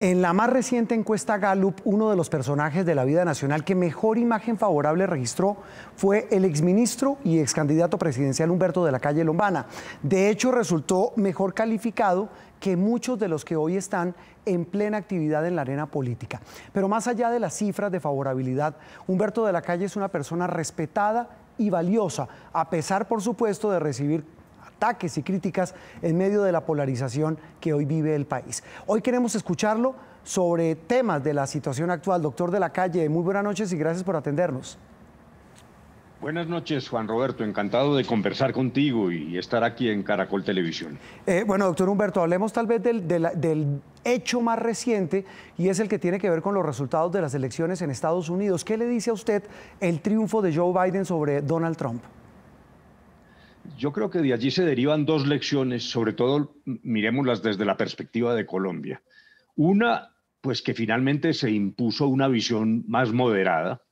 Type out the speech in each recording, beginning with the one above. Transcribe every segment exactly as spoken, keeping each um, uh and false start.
En la más reciente encuesta Gallup, uno de los personajes de la vida nacional que mejor imagen favorable registró fue el exministro y excandidato presidencial Humberto de la Calle Lombana. De hecho, resultó mejor calificado que muchos de los que hoy están en plena actividad en la arena política. Pero más allá de las cifras de favorabilidad, Humberto de la Calle es una persona respetada y valiosa, a pesar, por supuesto, de recibir ataques y críticas en medio de la polarización que hoy vive el país. Hoy queremos escucharlo sobre temas de la situación actual. Doctor de la Calle, muy buenas noches y gracias por atendernos. Buenas noches, Juan Roberto. Encantado de conversar contigo y estar aquí en Caracol Televisión. Eh, bueno, doctor Humberto, hablemos tal vez del, del, del hecho más reciente, y es el que tiene que ver con los resultados de las elecciones en Estados Unidos. ¿Qué le dice a usted el triunfo de Joe Biden sobre Donald Trump? Yo creo que de allí se derivan dos lecciones, sobre todo miremoslas desde la perspectiva de Colombia. Una, pues que finalmente se impuso una visión más moderada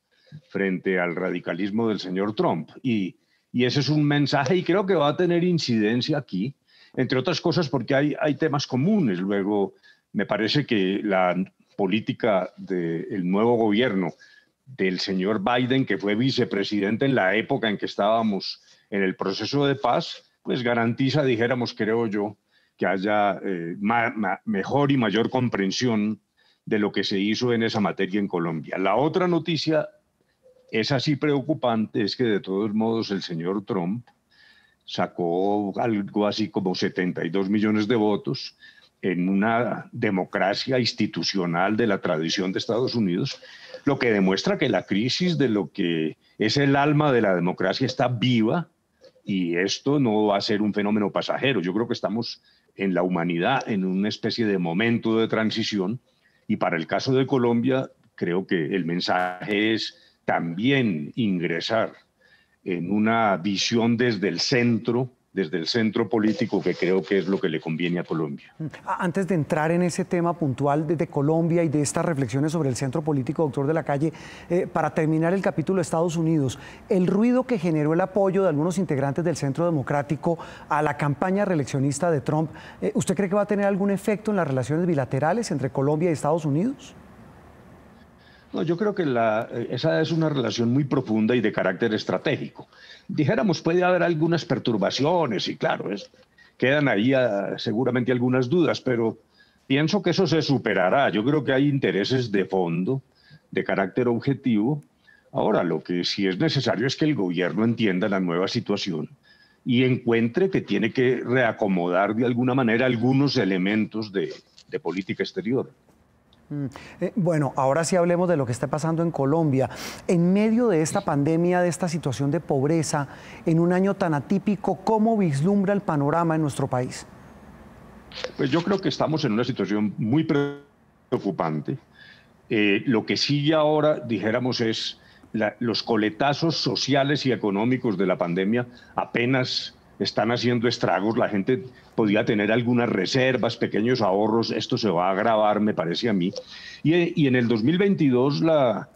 frente al radicalismo del señor Trump. Y, y ese es un mensaje, y creo que va a tener incidencia aquí, entre otras cosas porque hay, hay temas comunes. Luego, me parece que la política del nuevo gobierno del señor Biden, que fue vicepresidente en la época en que estábamos en el proceso de paz, pues garantiza, dijéramos, creo yo, que haya eh, ma, ma, mejor y mayor comprensión de lo que se hizo en esa materia en Colombia. La otra noticia, es así preocupante, es que de todos modos el señor Trump sacó algo así como setenta y dos millones de votos en una democracia institucional de la tradición de Estados Unidos, lo que demuestra que la crisis de lo que es el alma de la democracia está viva. Y esto no va a ser un fenómeno pasajero. Yo creo que estamos en la humanidad en una especie de momento de transición, y para el caso de Colombia creo que el mensaje es también ingresar en una visión desde el centro, desde el centro político, que creo que es lo que le conviene a Colombia. Antes de entrar en ese tema puntual de, de Colombia y de estas reflexiones sobre el centro político, doctor de la Calle, eh, para terminar el capítulo de Estados Unidos, el ruido que generó el apoyo de algunos integrantes del Centro Democrático a la campaña reeleccionista de Trump, eh, ¿usted cree que va a tener algún efecto en las relaciones bilaterales entre Colombia y Estados Unidos? No, yo creo que la, esa es una relación muy profunda y de carácter estratégico. Dijéramos, puede haber algunas perturbaciones y claro, es, quedan ahí a, seguramente algunas dudas, pero pienso que eso se superará. Yo creo que hay intereses de fondo, de carácter objetivo. Ahora, lo que sí es necesario es que el gobierno entienda la nueva situación y encuentre que tiene que reacomodar de alguna manera algunos elementos de, de política exterior. Bueno, ahora sí hablemos de lo que está pasando en Colombia. En medio de esta pandemia, de esta situación de pobreza, en un año tan atípico, ¿cómo vislumbra el panorama en nuestro país? Pues yo creo que estamos en una situación muy preocupante. Eh, lo que sigue ahora, dijéramos, es la, los coletazos sociales y económicos de la pandemia apenas están haciendo estragos. La gente podía tener algunas reservas, pequeños ahorros. Esto se va a agravar, me parece a mí. Y, y en el dos mil veintidós la,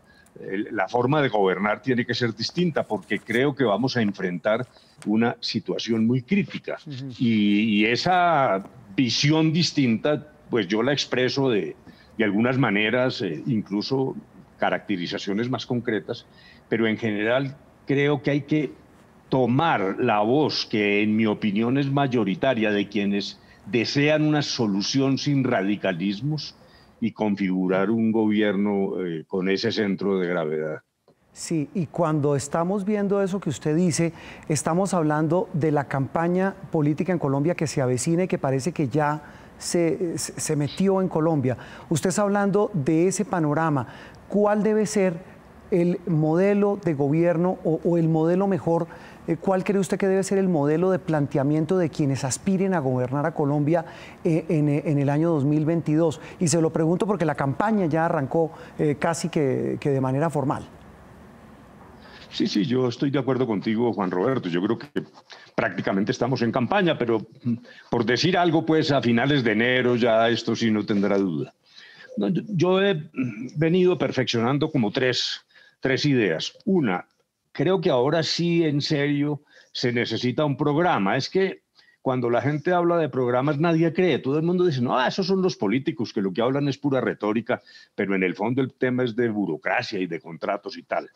la forma de gobernar tiene que ser distinta, porque creo que vamos a enfrentar una situación muy crítica. Uh-huh. y, y esa visión distinta, pues yo la expreso de, de algunas maneras, eh, incluso caracterizaciones más concretas, pero en general creo que hay que tomar la voz, que en mi opinión es mayoritaria, de quienes desean una solución sin radicalismos, y configurar un gobierno eh, con ese centro de gravedad. Sí, y cuando estamos viendo eso que usted dice, estamos hablando de la campaña política en Colombia que se avecina y que parece que ya se, se metió en Colombia. Usted está hablando de ese panorama. ¿Cuál debe ser el modelo de gobierno o, o el modelo mejor? Eh, ¿Cuál cree usted que debe ser el modelo de planteamiento de quienes aspiren a gobernar a Colombia eh, en, en el año dos mil veintidós? Y se lo pregunto porque la campaña ya arrancó eh, casi que, que de manera formal. Sí, sí, yo estoy de acuerdo contigo, Juan Roberto. Yo creo que prácticamente estamos en campaña, pero por decir algo, pues a finales de enero ya esto sí no tendrá duda. No, yo he venido perfeccionando como tres... Tres ideas. Una, creo que ahora sí, en serio, se necesita un programa. Es que cuando la gente habla de programas nadie cree, todo el mundo dice, no, ah, esos son los políticos que lo que hablan es pura retórica, pero en el fondo el tema es de burocracia y de contratos y tal.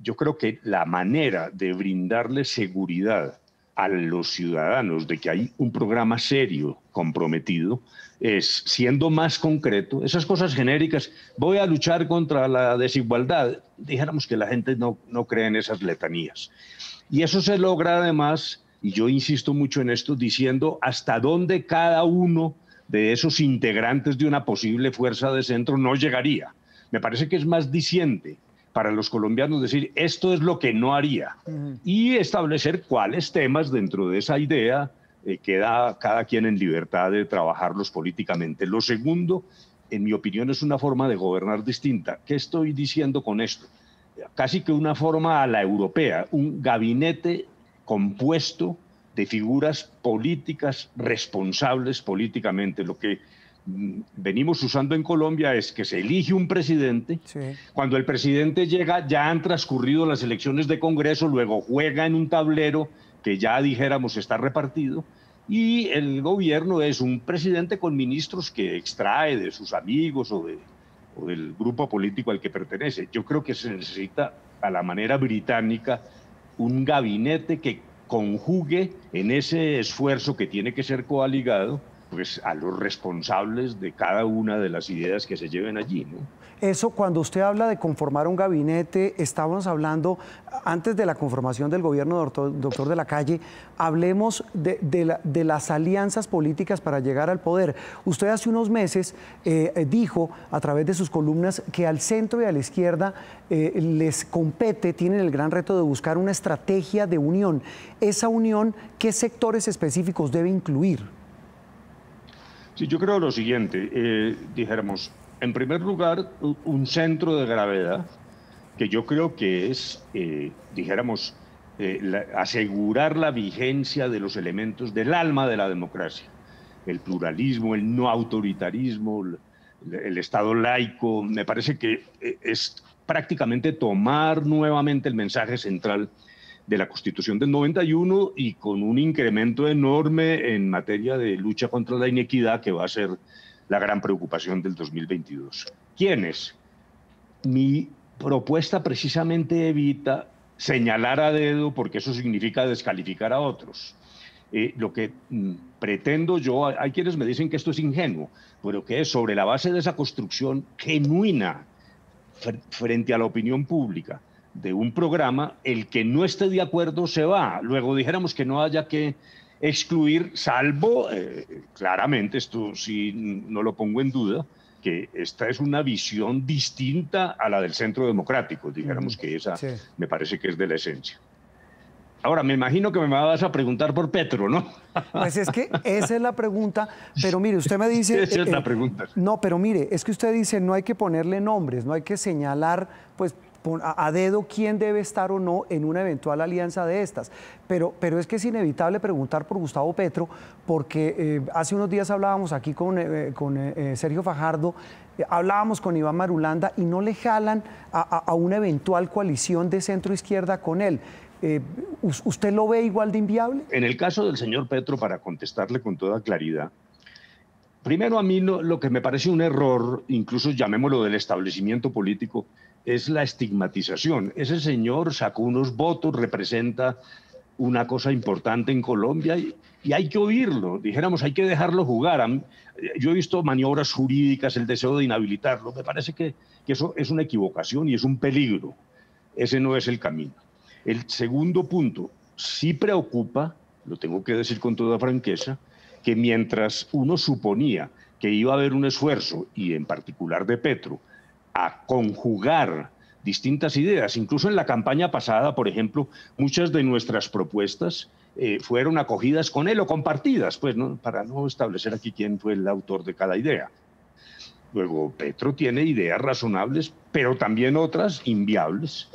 Yo creo que la manera de brindarle seguridad a los ciudadanos de que hay un programa serio, comprometido, es siendo más concreto. Esas cosas genéricas, voy a luchar contra la desigualdad, dijéramos que la gente no, no cree en esas letanías. Y eso se logra además, y yo insisto mucho en esto, diciendo hasta dónde cada uno de esos integrantes de una posible fuerza de centro no llegaría. Me parece que es más diciente para los colombianos decir esto es lo que no haría, uh-huh, y establecer cuáles temas dentro de esa idea eh, queda cada quien en libertad de trabajarlos políticamente. Lo segundo, en mi opinión, es una forma de gobernar distinta. ¿Qué estoy diciendo con esto? Casi que una forma a la europea, un gabinete compuesto de figuras políticas responsables políticamente. Lo que venimos usando en Colombia es que se elige un presidente, sí, cuando el presidente llega ya han transcurrido las elecciones de Congreso, luego juega en un tablero que ya dijéramos está repartido, y el gobierno es un presidente con ministros que extrae de sus amigos o, de, o del grupo político al que pertenece. Yo creo que se necesita, a la manera británica, un gabinete que conjugue en ese esfuerzo que tiene que ser coaligado pues a los responsables de cada una de las ideas que se lleven allí, ¿no? Eso, cuando usted habla de conformar un gabinete, estábamos hablando, antes de la conformación del gobierno, doctor, doctor de la Calle, hablemos de, de, la, de las alianzas políticas para llegar al poder. Usted hace unos meses eh, dijo, a través de sus columnas, que al centro y a la izquierda eh, les compete, tienen el gran reto de buscar una estrategia de unión. Esa unión, ¿qué sectores específicos debe incluir? Sí, yo creo lo siguiente, eh, dijéramos, en primer lugar, un centro de gravedad, que yo creo que es, eh, dijéramos, eh, la, asegurar la vigencia de los elementos del alma de la democracia, el pluralismo, el no autoritarismo, el, el Estado laico. Me parece que es prácticamente tomar nuevamente el mensaje central de la Constitución del noventa y uno y con un incremento enorme en materia de lucha contra la inequidad que va a ser la gran preocupación del dos mil veintidós. ¿Quiénes? Mi propuesta precisamente evita señalar a dedo porque eso significa descalificar a otros. Eh, lo que mm, pretendo yo, hay quienes me dicen que esto es ingenuo, pero que es sobre la base de esa construcción genuina fr- frente a la opinión pública de un programa, el que no esté de acuerdo se va. Luego dijéramos que no haya que excluir, salvo, eh, claramente, esto sí no lo pongo en duda, que esta es una visión distinta a la del Centro Democrático, dijéramos, mm, que esa, sí, me parece que es de la esencia. Ahora, me imagino que me vas a preguntar por Petro, ¿no? Pues es que esa es la pregunta, pero mire, usted me dice... Esa es eh, la pregunta. No, pero mire, es que usted dice no hay que ponerle nombres, no hay que señalar, pues, a dedo quién debe estar o no en una eventual alianza de estas. Pero, pero es que es inevitable preguntar por Gustavo Petro, porque eh, hace unos días hablábamos aquí con, eh, con eh, Sergio Fajardo, eh, hablábamos con Iván Marulanda y no le jalan a, a, a una eventual coalición de centro-izquierda con él. Eh, ¿Usted lo ve igual de inviable? En el caso del señor Petro, para contestarle con toda claridad, primero a mí lo, lo que me parece un error, incluso llamémoslo del establecimiento político, es la estigmatización. Ese señor sacó unos votos, representa una cosa importante en Colombia y, y hay que oírlo, dijéramos, hay que dejarlo jugar. Yo he visto maniobras jurídicas, el deseo de inhabilitarlo, me parece que, que eso es una equivocación y es un peligro. Ese no es el camino. El segundo punto, sí preocupa, lo tengo que decir con toda franqueza, que mientras uno suponía que iba a haber un esfuerzo, y en particular de Petro, a conjugar distintas ideas. Incluso en la campaña pasada, por ejemplo, muchas de nuestras propuestas eh, fueron acogidas con él o compartidas, pues, ¿no? Para no establecer aquí quién fue el autor de cada idea. Luego, Petro tiene ideas razonables, pero también otras inviables.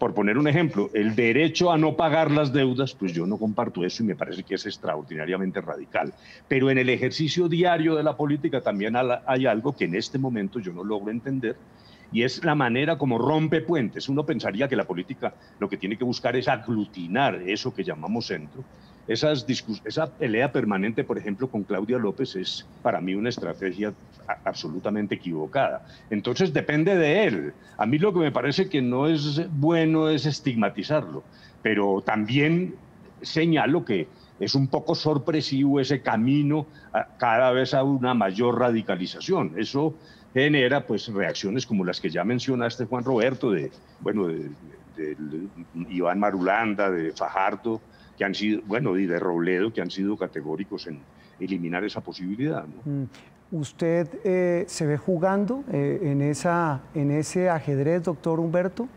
Por poner un ejemplo, el derecho a no pagar las deudas, pues yo no comparto eso y me parece que es extraordinariamente radical. Pero en el ejercicio diario de la política también hay algo que en este momento yo no logro entender, y es la manera como rompe puentes. Uno pensaría que la política lo que tiene que buscar es aglutinar eso que llamamos centro Esas discus- esa pelea permanente, por ejemplo, con Claudia López es para mí una estrategia absolutamente equivocada. Entonces depende de él. A mí lo que me parece que no es bueno es estigmatizarlo, pero también señalo que es un poco sorpresivo ese camino a, cada vez a una mayor radicalización. Eso genera pues reacciones como las que ya mencionaste, Juan Roberto, de, bueno, de, de, de Iván Marulanda, de Fajardo, que han sido, bueno, y de Robledo, que han sido categóricos en eliminar esa posibilidad, ¿no? ¿Usted eh, se ve jugando eh, en, esa, en ese ajedrez, doctor Humberto?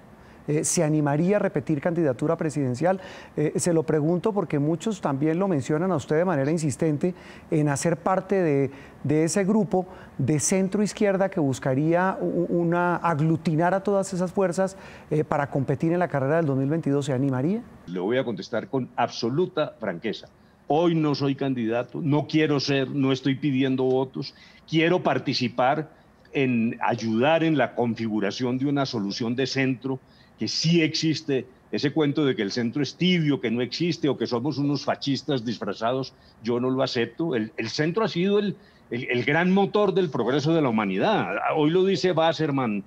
Eh, ¿Se animaría a repetir candidatura presidencial? Eh, se lo pregunto porque muchos también lo mencionan a usted de manera insistente en hacer parte de, de ese grupo de centro izquierda que buscaría una, aglutinar a todas esas fuerzas eh, para competir en la carrera del dos mil veintidós. ¿Se animaría? Le voy a contestar con absoluta franqueza. Hoy no soy candidato, no quiero ser, no estoy pidiendo votos, quiero participar en ayudar en la configuración de una solución de centro, que sí existe. Ese cuento de que el centro es tibio, que no existe, o que somos unos fascistas disfrazados, yo no lo acepto. El, el centro ha sido el, el, el gran motor del progreso de la humanidad. Hoy lo dice Basserman,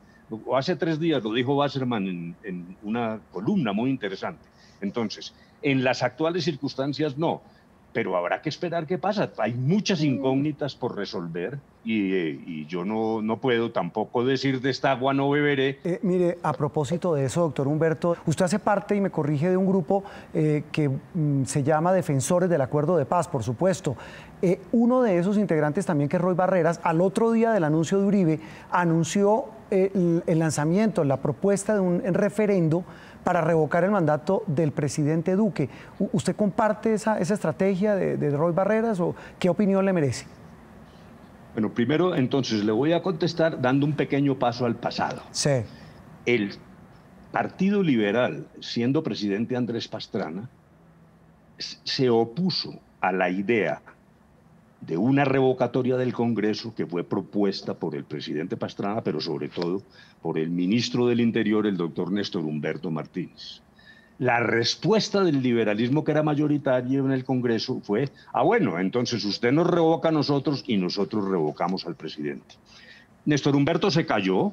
o hace tres días lo dijo Basserman en, en una columna muy interesante. Entonces, en las actuales circunstancias no, pero habrá que esperar qué pasa. Hay muchas incógnitas por resolver y, eh, y yo no, no puedo tampoco decir de esta agua no beberé. Eh, mire, a propósito de eso, doctor Humberto, usted hace parte, y me corrige, de un grupo eh, que mm, se llama Defensores del Acuerdo de Paz, por supuesto. Eh, uno de esos integrantes también, que es Roy Barreras, al otro día del anuncio de Uribe, anunció el, el lanzamiento, la propuesta de un referendo para revocar el mandato del presidente Duque. ¿Usted comparte esa, esa estrategia de, de Roy Barreras, o qué opinión le merece? Bueno, primero entonces le voy a contestar dando un pequeño paso al pasado. Sí. El Partido Liberal, siendo presidente Andrés Pastrana, se opuso a la idea de una revocatoria del Congreso que fue propuesta por el presidente Pastrana, pero sobre todo por el ministro del Interior, el doctor Néstor Humberto Martínez. La respuesta del liberalismo, que era mayoritario en el Congreso, fue: ah, bueno, entonces usted nos revoca a nosotros y nosotros revocamos al presidente. Néstor Humberto se cayó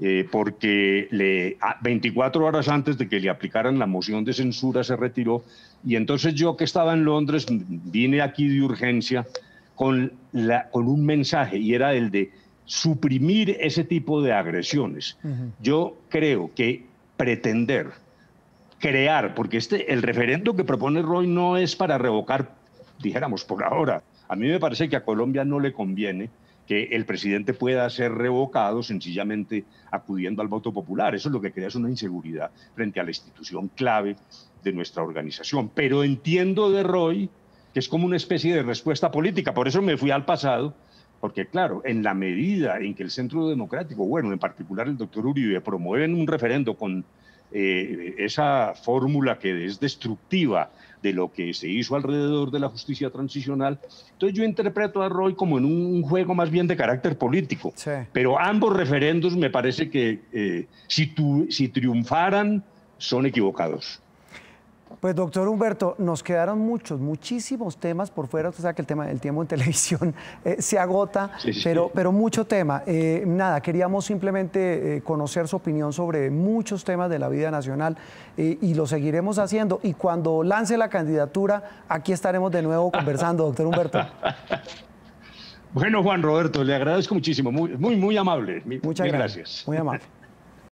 eh, porque le, veinticuatro horas antes de que le aplicaran la moción de censura se retiró, y entonces yo, que estaba en Londres, vine aquí de urgencia Con, la, con un mensaje, y era el de suprimir ese tipo de agresiones. Uh-huh. Yo creo que pretender crear, porque este, el referendo que propone Roy no es para revocar, dijéramos, por ahora. A mí me parece que a Colombia no le conviene que el presidente pueda ser revocado sencillamente acudiendo al voto popular. Eso es lo que crea es una inseguridad frente a la institución clave de nuestra organización. Pero entiendo de Roy que es como una especie de respuesta política. Por eso me fui al pasado, porque claro, en la medida en que el Centro Democrático, bueno, en particular el doctor Uribe, promueven un referendo con eh, esa fórmula que es destructiva de lo que se hizo alrededor de la justicia transicional, entonces yo interpreto a Roy como en un juego más bien de carácter político. Sí. Pero ambos referendos me parece que eh, si, tu, si triunfaran son equivocados. Pues, doctor Humberto, nos quedaron muchos, muchísimos temas por fuera. Usted sabe que el tema del tiempo en televisión eh, se agota, sí, sí, pero, pero mucho tema. Eh, nada, queríamos simplemente eh, conocer su opinión sobre muchos temas de la vida nacional eh, y lo seguiremos haciendo. Y cuando lance la candidatura, aquí estaremos de nuevo conversando, doctor Humberto. Bueno, Juan Roberto, le agradezco muchísimo. Muy, muy, muy amable. Muchas gracias. Muy amable.